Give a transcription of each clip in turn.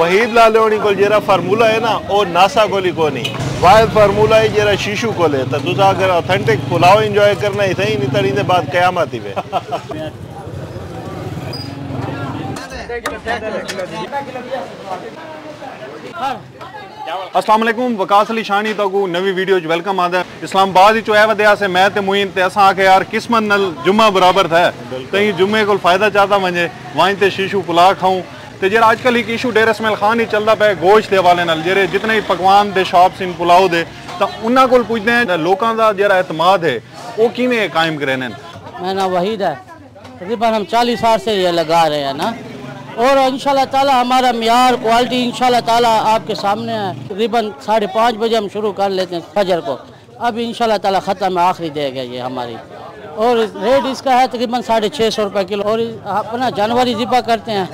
वहीद लालोनी को जरा फार्मूला है ना वो नासा कोली को नहीं वायद फार्मूला है जरा शीशु को ले तो तुझा अगर ऑथेंटिक पुलाव एंजॉय करना ही सही नहीं तरीके बात कयामत ही है। अस्सलाम वालेकुम वकास अली शाहनी तकू नवी वीडियो वेलकम आदा इस्लामाबाद ही चोया वदया से मैं ते मुइन ते असा के यार किस्मत नल जुम्मा बराबर था तई जुम्मे को फायदा चाहता मजे वाई ते शीशु पुलाव खाऊं ते जरा आजकल एक इशू डेर इसमाइल खान ही चलता पे गोश्त दे वाले नाल जेरे जितने ही पकवान दे शॉप्स इन पुलाव दे तो उन्हां कोल पुछदे हैं लोकां दा जेरा एतमाद है वो किवें कायम करने। मैं ना वहीद है तकरीबन हम 40 साल से ये लगा रहे हैं ना और इंशाल्लाह ताला हमारा मियार क्वालिटी इंशाल्लाह ताला आपके सामने है। तकरीबन 5:30 बजे हम शुरू कर लेते हैं फजर को। अब इंशाल्लाह ताला ख़त्म आखिरी देगा ये हमारी और रेट इसका है तकरीबन 650 रुपये किलो और अपना जानवरी ज़िबा करते हैं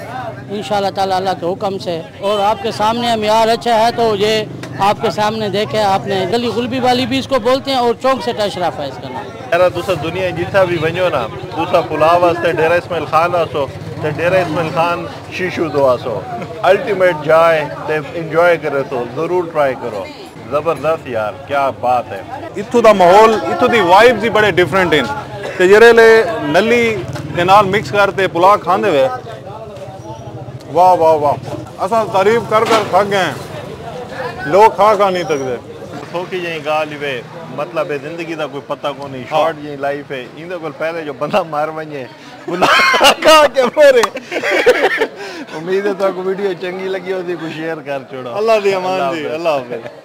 इंशाल्लाह ताला अल्लाह के हुक्म से और आपके सामने मियार अच्छा है तो ये आपके सामने देखे आपने गली गुलबी वाली भी इसको बोलते हैं और चौक से टशराफ है इसका नाम। दूसरा दुनिया जितना भी वनो ना दूसरा पुलाव वास्ते डेरा इसमाइल खान आसो ते डेरा इसमाइल खान शीशु दुआ सो अल्टीमेट जाए ते इंजॉय करे तो जरूर ट्राई करो जबरदस्त यार क्या बात है। इत्थों दा माहौल इत्थों दी वाइब्स ही बड़े डिफरेंट हैं ते जेरे ले नली दे नाल मिक्स करते पुलाव खांदे वे वाह वाह वाह असा तारीफ कर कर थक गए लोग खा नहीं सकदे थोकी यही गाल वे मतलब है जिंदगी का कोई पता को नहीं शॉर्ट यही लाइफ है इंदे कोल पहले जो बंदा मार वने उम्मीद है तो वीडियो चंगी लगी होती कुछ शेयर कर छोड़ो। अल्लाह दी अमान दी अल्लाह हाफिज़।